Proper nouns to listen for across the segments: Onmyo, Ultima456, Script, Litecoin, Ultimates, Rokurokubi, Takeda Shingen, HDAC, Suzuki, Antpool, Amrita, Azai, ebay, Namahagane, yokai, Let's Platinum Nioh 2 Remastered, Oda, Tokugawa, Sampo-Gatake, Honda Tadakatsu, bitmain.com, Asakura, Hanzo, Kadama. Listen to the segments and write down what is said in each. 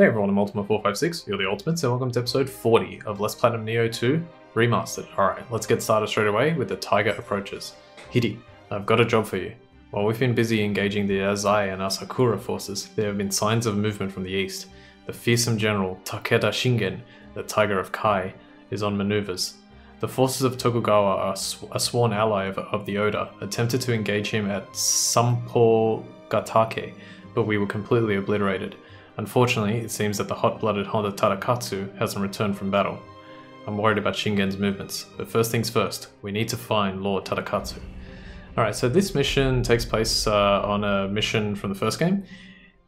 Hey everyone, I'm Ultima456, you're the Ultimates, and welcome to episode 40 of Let's Platinum Nioh 2 Remastered. Alright, let's get started straight away with the tiger approaches. Hidi, I've got a job for you. While we've been busy engaging the Azai and Asakura forces, there have been signs of movement from the east. The fearsome general Takeda Shingen, the Tiger of Kai, is on maneuvers. The forces of Tokugawa are a sworn ally of the Oda, attempted to engage him at Sampo-Gatake, but we were completely obliterated. Unfortunately, it seems that the hot-blooded Honda Tadakatsu hasn't returned from battle. I'm worried about Shingen's movements, but first things first, we need to find Lord Tadakatsu. Alright, so this mission takes place on a mission from the first game.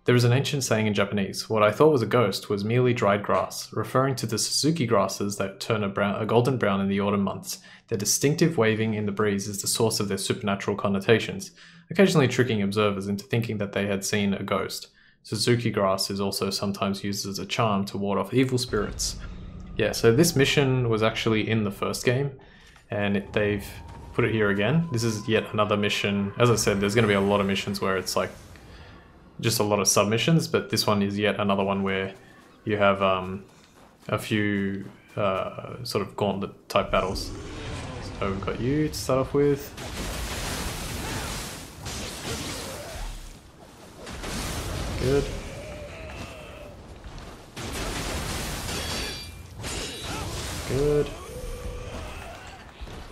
There is an ancient saying in Japanese, what I thought was a ghost was merely dried grass, referring to the Suzuki grasses that turn a golden brown in the autumn months. Their distinctive waving in the breeze is the source of their supernatural connotations, occasionally tricking observers into thinking that they had seen a ghost. Suzuki grass is also sometimes used as a charm to ward off evil spirits. Yeah, so this mission was actually in the first game, and they've put it here again. This is yet another mission. As I said, there's going to be a lot of missions where it's like just a lot of submissions, but this one is yet another one where you have a few sort of gauntlet type battles. So we've got you to start off with. Good. Good.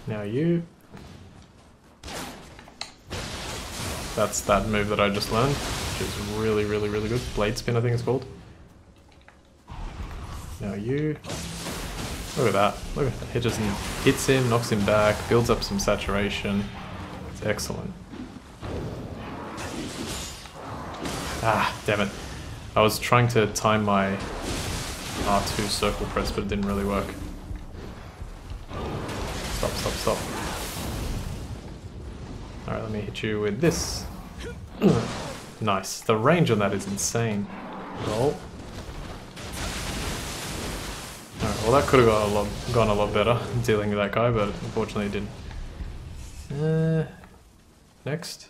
Now you. That's that move that I just learned, which is really, really, really good. Blade spin, I think it's called. Now you. Look at that. Look at that. It just hits him, knocks him back, builds up some saturation. It's excellent. Ah, damn it. I was trying to time my R2 circle press, but it didn't really work. Stop, stop, stop. Alright, let me hit you with this. Nice. The range on that is insane. Roll. Alright, well that could have gone a lot better dealing with that guy, but unfortunately it didn't. Next.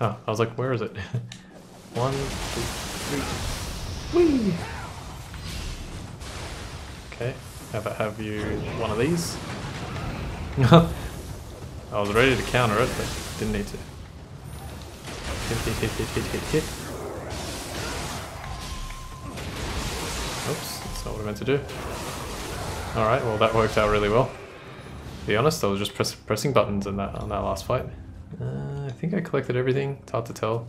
Oh, I was like, where is it? 1, 2, 3. Whee! Okay, have you one of these? I was ready to counter it, but didn't need to. Hit, hit, hit, hit, hit, hit, hit. Oops, that's not what I meant to do. Alright, well that worked out really well. To be honest, I was just pressing buttons in that on that last fight. I think I collected everything, it's hard to tell.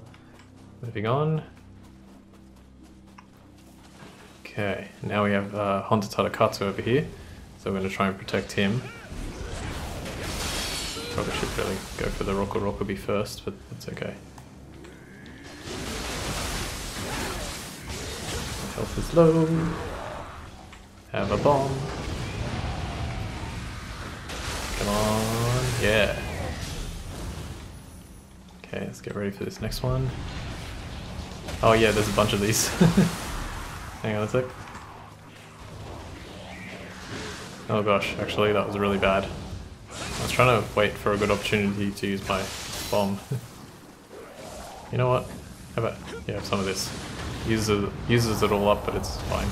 Moving on. Okay, now we have Honda Tadakatsu over here, so we're going to try and protect him. Probably should really go for the Rokurokubi first, but that's okay. My health is low. Have a bomb. Come on, yeah. Okay, let's get ready for this next one. Oh yeah, there's a bunch of these. Hang on a sec. Oh gosh, actually that was really bad. I was trying to wait for a good opportunity to use my bomb. You know what? How about, yeah, some of this. Uses it all up, but it's fine.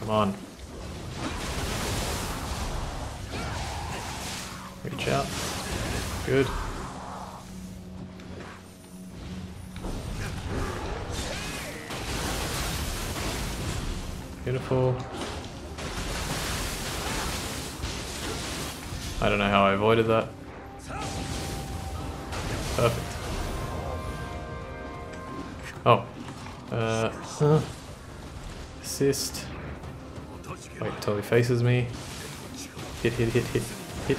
Come on. Reach out. Good. Beautiful. I don't know how I avoided that. Perfect. Oh. Assist. Wait till he faces me. Hit, hit, hit, hit, hit.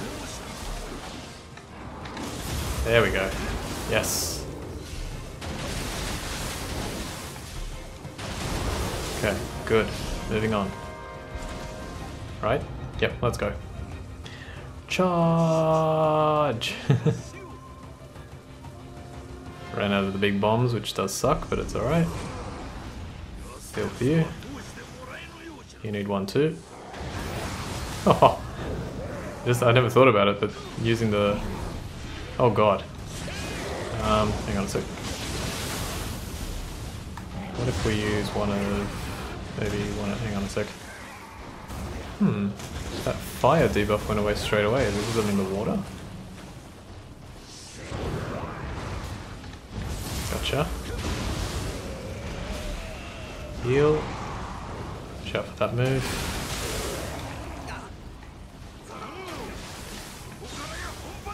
There we go. Yes. Okay, good. Moving on. Right? Yep, let's go. Charge! Ran out of the big bombs, which does suck, but it's alright. Still for you. You need one too. Oh! Just, I never thought about it, but using the... Oh god. Hang on a sec. What if we use one of... maybe one of... hang on a sec. Hmm. That fire debuff went away straight away. Is it in the water? Gotcha. Heal. Watch out for that move.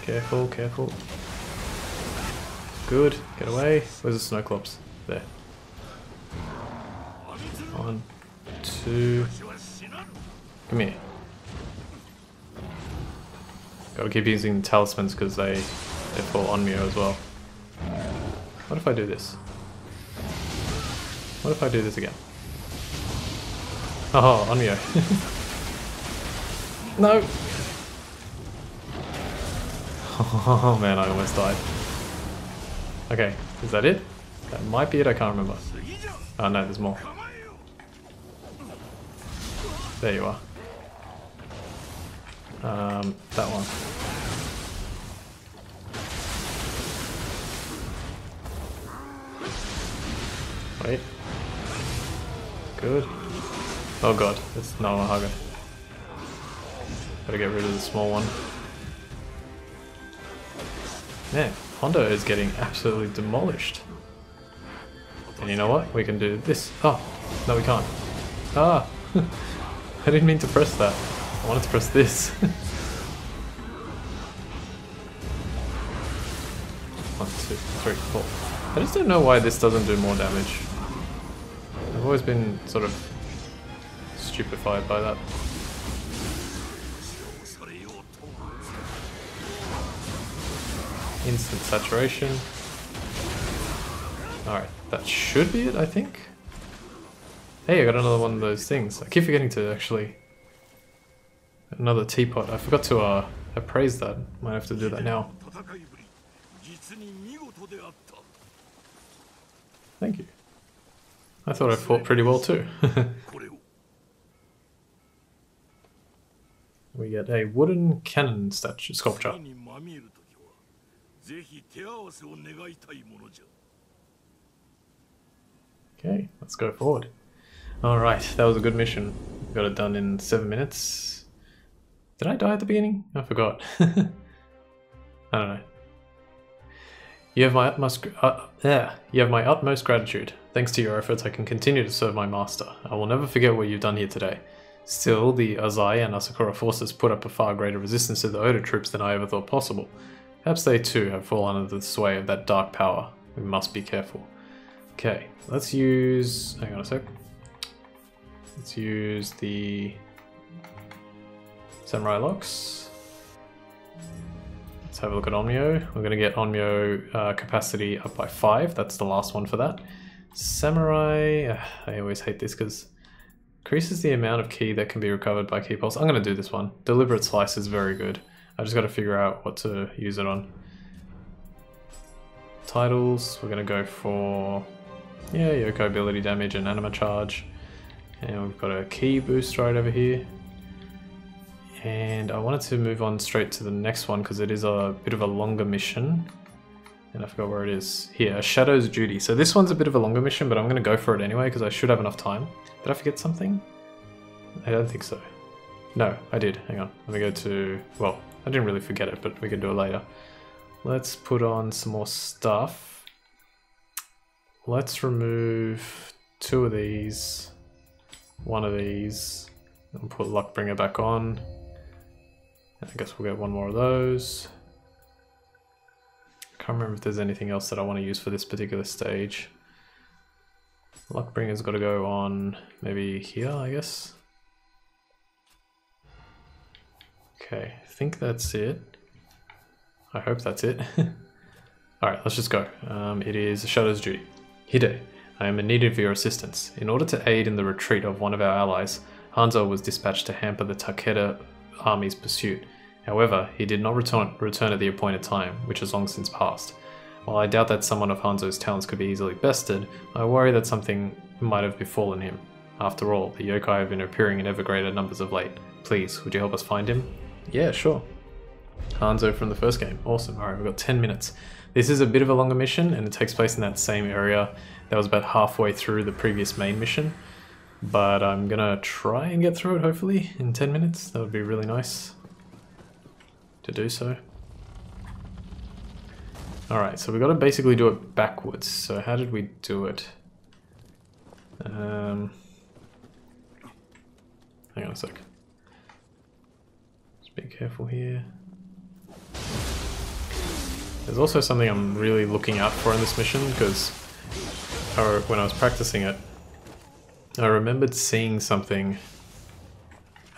Careful, careful. Good, get away. Where's the snow clops? There. One, two. Come here. Gotta keep using the talismans because they fall on me as well. What if I do this? What if I do this again? Oh, on Mio. No! Oh man, I almost died. Okay, is that it? That might be it, I can't remember. Oh no, there's more. There you are. That one. Wait. Good. Oh god, it's Namahagane. Gotta get rid of the small one. Man, Honda is getting absolutely demolished. And you know what? We can do this. Oh, no we can't. Ah! I didn't mean to press that. I wanted to press this. One, two, three, four. I just don't know why this doesn't do more damage. I've always been sort of stupefied by that. Instant saturation. Alright, that should be it, I think. Hey, I got another one of those things. I keep forgetting to actually... another teapot. I forgot to appraise that. Might have to do that now. Thank you. I thought I fought pretty well too. We get a wooden cannon statue sculpture. Okay, let's go forward. Alright, that was a good mission. Got it done in 7 minutes. Did I die at the beginning? I forgot. I don't know. You have my utmost gratitude. Thanks to your efforts I can continue to serve my master. I will never forget what you've done here today. Still, the Azai and Asakura forces put up a far greater resistance to the Oda troops than I ever thought possible. Perhaps they too have fallen under the sway of that dark power. We must be careful. Okay, let's use... hang on a sec. Let's use the... samurai locks. Let's have a look at Onmyo. We're gonna get Onmyo capacity up by 5. That's the last one for that. Samurai... I always hate this because... increases the amount of ki that can be recovered by ki pulse. I'm gonna do this one. Deliberate slice is very good. I just got to figure out what to use it on. Titles, we're going to go for, yeah, Yoko ability damage and anima charge. And we've got a key boost right over here. And I wanted to move on straight to the next one because it is a bit of a longer mission. And I forgot where it is. Here, Shadow's Duty. So this one's a bit of a longer mission, but I'm going to go for it anyway because I should have enough time. Did I forget something? I don't think so. No, I did. Hang on. Let me go to... well, I didn't really forget it, but we can do it later. Let's put on some more stuff. Let's remove 2 of these, 1 of these, and put Luckbringer back on. I guess we'll get 1 more of those. I can't remember if there's anything else that I want to use for this particular stage. Luckbringer's got to go on maybe here, I guess. Okay, I think that's it. I hope that's it. Alright, let's just go. It is Shadow's Duty. Hide, I am in need of your assistance. In order to aid in the retreat of one of our allies, Hanzo was dispatched to hamper the Takeda army's pursuit. However, he did not return at the appointed time, which has long since passed. While I doubt that someone of Hanzo's talents could be easily bested, I worry that something might have befallen him. After all, the yokai have been appearing in ever greater numbers of late. Please, would you help us find him? Yeah, sure. Hanzo from the first game. Awesome. Alright, we've got 10 minutes. This is a bit of a longer mission, and it takes place in that same area that was about halfway through the previous main mission. But I'm gonna try and get through it, hopefully, in 10 minutes. That would be really nice to do so. Alright, so we've got to basically do it backwards. So how did we do it? Hang on a sec. Just be careful here. There's also something I'm really looking out for in this mission, because when I was practicing it, I remembered seeing something.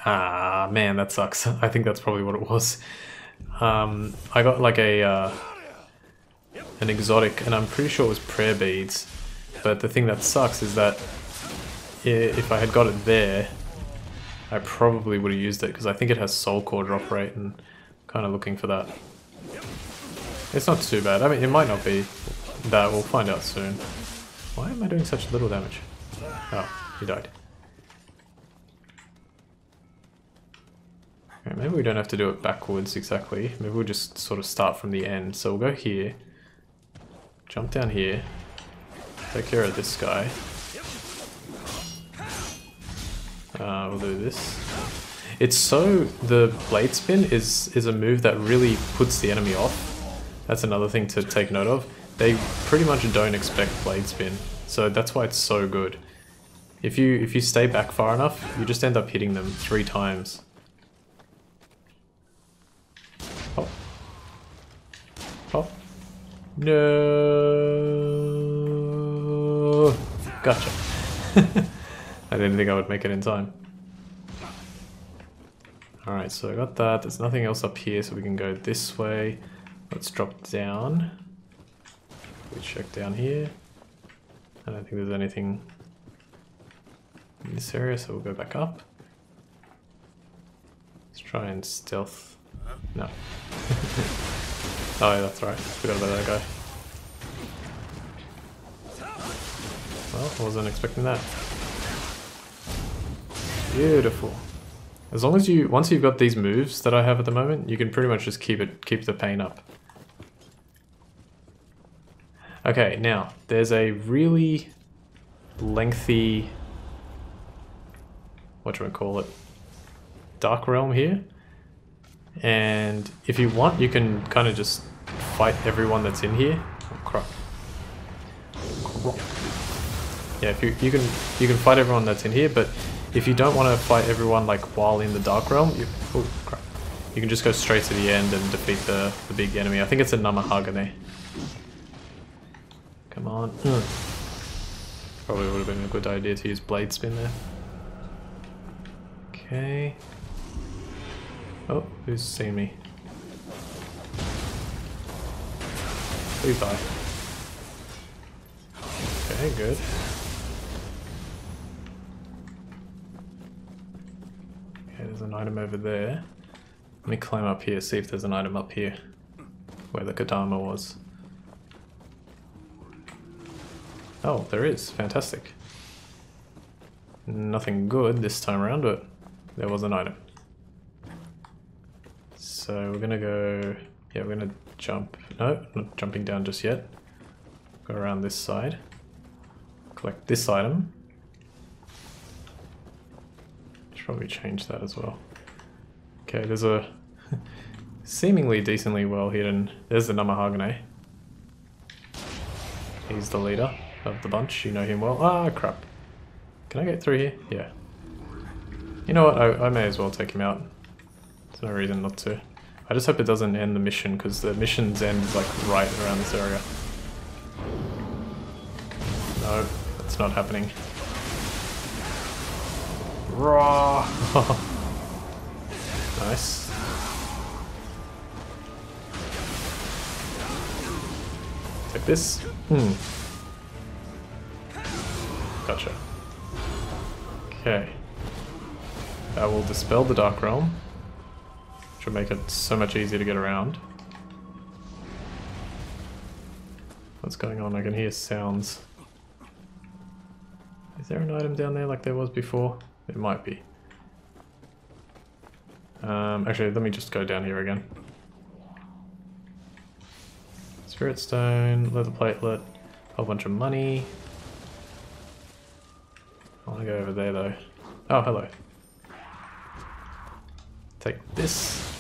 Ah, man, that sucks. I think that's probably what it was. I got like a an exotic, and I'm pretty sure it was prayer beads. But the thing that sucks is that if I had got it there, I probably would have used it, because I think it has soul core drop rate, and I'm kind of looking for that. It's not too bad. I mean, it might not be that. We'll find out soon. Why am I doing such little damage? Oh, he died. Right, maybe we don't have to do it backwards exactly. Maybe we'll just sort of start from the end. So we'll go here. Jump down here. Take care of this guy. We'll do this. It's so... the blade spin is a move that really puts the enemy off. That's another thing to take note of. They pretty much don't expect blade spin, so that's why it's so good. If you stay back far enough, you just end up hitting them 3 times. Oh. Oh. No. Gotcha. I didn't think I would make it in time. Alright, so I got that. There's nothing else up here, so we can go this way. Let's drop down. We check down here. I don't think there's anything in this area, so we'll go back up. Let's try and stealth. No. Oh, yeah, that's right. Forgot about that guy. Well, I wasn't expecting that. Beautiful. As long as you, once you've got these moves that I have at the moment, you can pretty much just keep the pain up. Okay, now, there's a really lengthy, whatchamacallit, Dark Realm here. And if you want, you can kind of just fight everyone that's in here. Oh, crap. Yeah, if you can fight everyone that's in here, but if you don't want to fight everyone like while in the Dark Realm, oh crap, you can just go straight to the end and defeat the big enemy. I think it's a Namahagane. Come on. Probably would have been a good idea to use blade spin there. Okay. Oh, who's seen me? Please die. Okay, good. There's an item over there. Let me climb up here, see if there's an item up here where the Kadama was. Oh, there is. Fantastic. Nothing good this time around, but there was an item. So we're gonna go... yeah, we're gonna jump... no, not jumping down just yet. Go around this side. Collect this item. Probably change that as well. Okay, there's a seemingly decently well hidden. There's the Namahagane. He's the leader of the bunch. You know him well. Ah, crap. Can I get through here? Yeah. You know what? I may as well take him out. There's no reason not to. I just hope it doesn't end the mission, because the mission's end is like right around this area. No, it's not happening. Raw. Nice. Take this. Gotcha. Okay. That will dispel the Dark Realm, which will make it so much easier to get around. What's going on? I can hear sounds. Is there an item down there like there was before? It might be. Actually, let me just go down here again. It's Spirit stone, leather platelet, a whole bunch of money. I want to go over there though. Oh, hello. Take this.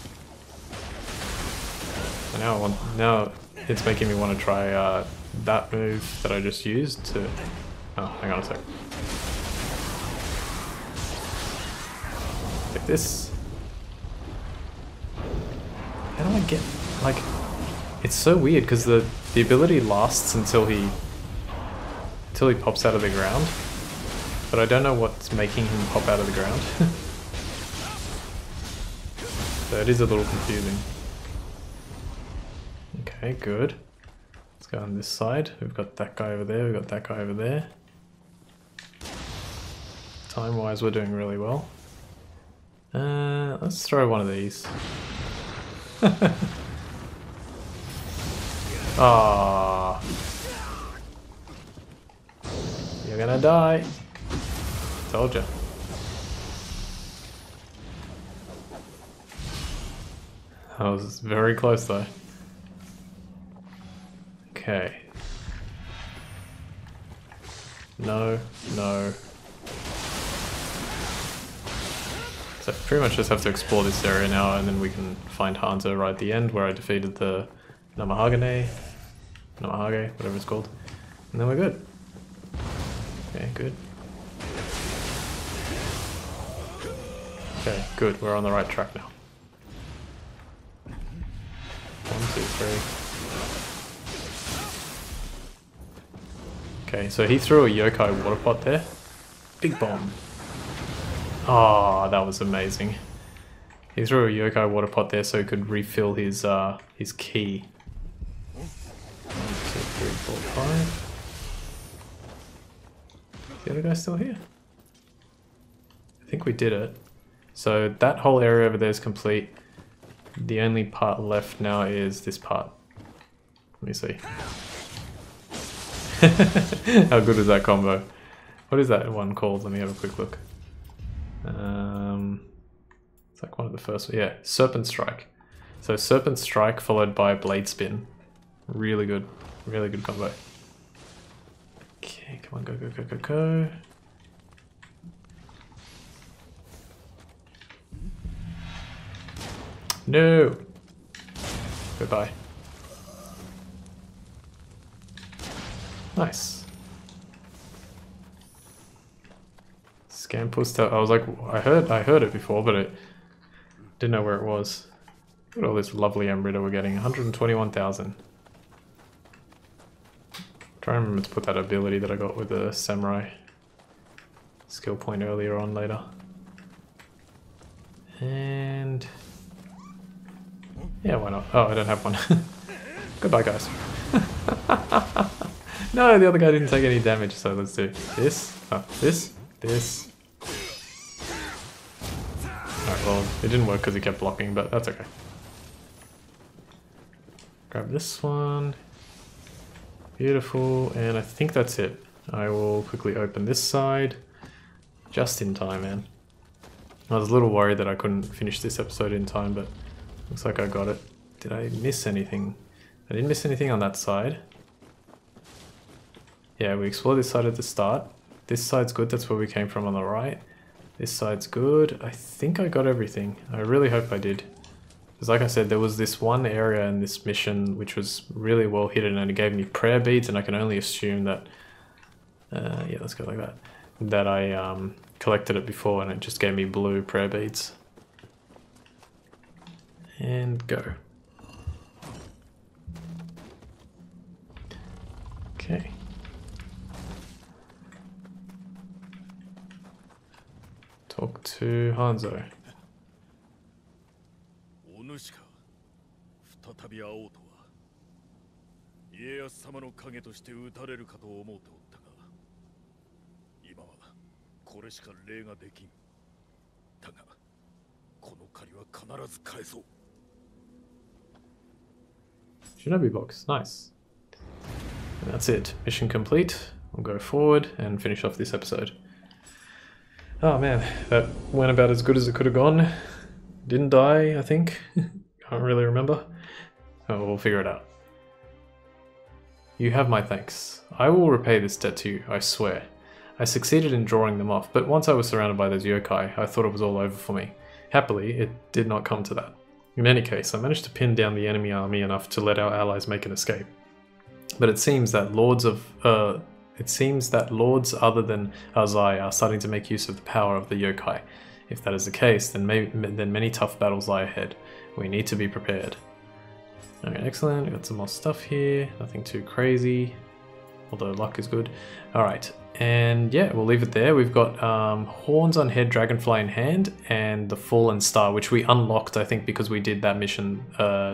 So now I want. Now it's making me want to try that move that I just used to. Oh, hang on a sec. Take this. How do I get, like, it's so weird because the ability lasts until he pops out of the ground, but I don't know what's making him pop out of the ground. So it is a little confusing. Okay, good. Let's go on this side. We've got that guy over there. We've got that guy over there. Time-wise, we're doing really well. Let's throw one of these. Ah, you're gonna die. Told ya. That was very close though. Okay. No, no. So I pretty much just have to explore this area now, and then we can find Hanzo right at the end where I defeated the Namahagane, whatever it's called, and then we're good. Okay, good. Okay, good, we're on the right track now. 1, 2, 3. Okay, so he threw a yokai water pot there. Big bomb. Ah, oh, that was amazing. He threw a yokai water pot there so he could refill his key. 1, 2, 3, 4, 5. Is the other guy still here? I think we did it. So that whole area over there is complete. The only part left now is this part. Let me see. How good is that combo? What is that one called? Let me have a quick look. It's like one of the first, yeah, Serpent Strike. So Serpent Strike followed by Blade Spin. Really good combo. Okay, come on, go, go, go, go, go. No! Goodbye. Nice. I was like, I heard it before, but it didn't know where it was. Look at all this lovely Amrita we're getting, 121,000. Try and remember to put that ability that I got with the samurai skill point earlier on later. And yeah, why not? Oh, I don't have one. Goodbye, guys. No, the other guy didn't take any damage, so let's do this. Oh, this. This. Alright, well, it didn't work because he kept blocking, but that's okay. Grab this one. Beautiful, and I think that's it. I will quickly open this side. Just in time, man. I was a little worried that I couldn't finish this episode in time, but looks like I got it. Did I miss anything? I didn't miss anything on that side. Yeah, we explored this side at the start. This side's good, that's where we came from on the right. This side's good. I think I got everything. I really hope I did. Because like I said, there was this one area in this mission which was really well hidden and it gave me prayer beads, and I can only assume that... yeah, let's go like that. That I collected it before and it just gave me blue prayer beads. And go. Okay. Talk to Hanzo. Shinobi box, nice. And that's it. Mission complete. We'll go forward and finish off this episode. Oh man, that went about as good as it could have gone. Didn't die, I think. Can't really remember. Oh, we'll figure it out. You have my thanks. I will repay this debt to you, I swear. I succeeded in drawing them off, but once I was surrounded by those yokai, I thought it was all over for me. Happily, it did not come to that. In any case, I managed to pin down the enemy army enough to let our allies make an escape. But it seems that lords other than Azai are starting to make use of the power of the yokai. If that is the case, then many tough battles lie ahead. We need to be prepared. Okay, excellent. We've got some more stuff here. Nothing too crazy, although luck is good. Alright, and yeah, we'll leave it there. We've got Horns on Head, Dragonfly in Hand, and the Fallen Star, which we unlocked, I think, because we did that mission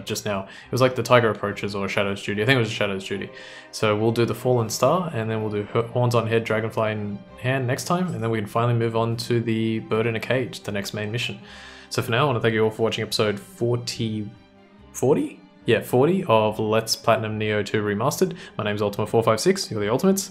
just now. It was like the Tiger Approaches or Shadow's Duty. I think it was a Shadow's Duty. So we'll do the Fallen Star, and then we'll do Horns on Head, Dragonfly in Hand next time, and then we can finally move on to the Bird in a Cage, the next main mission. So for now, I want to thank you all for watching episode 40? Yeah, 40 of Let's Platinum Nioh 2 Remastered. My name's Ultima456, you're the Ultimates,